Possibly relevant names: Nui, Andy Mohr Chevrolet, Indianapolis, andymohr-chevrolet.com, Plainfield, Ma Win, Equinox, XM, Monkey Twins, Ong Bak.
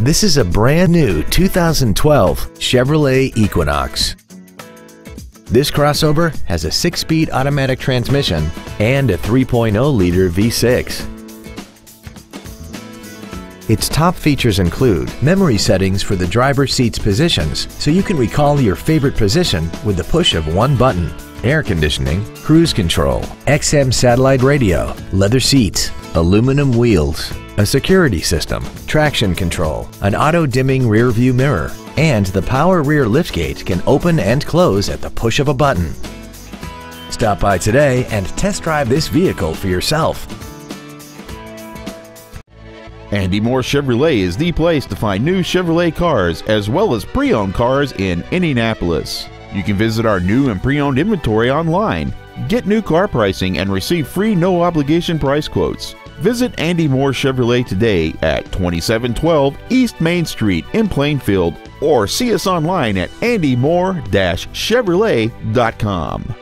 This is a brand new 2012 Chevrolet Equinox. This crossover has a 6-speed automatic transmission and a 3.0-liter V6. Its top features include memory settings for the driver's seat's positions, so you can recall your favorite position with the push of one button, air conditioning, cruise control, XM satellite radio, leather seats, aluminum wheels, a security system, traction control, an auto-dimming rear-view mirror, and the power rear liftgate can open and close at the push of a button. Stop by today and test drive this vehicle for yourself. Andy Mohr Chevrolet is the place to find new Chevrolet cars as well as pre-owned cars in Indianapolis. You can visit our new and pre-owned inventory online, get new car pricing, and receive free no-obligation price quotes. Visit Andy Mohr Chevrolet today at 2712 East Main Street in Plainfield, or see us online at andymohr-chevrolet.com.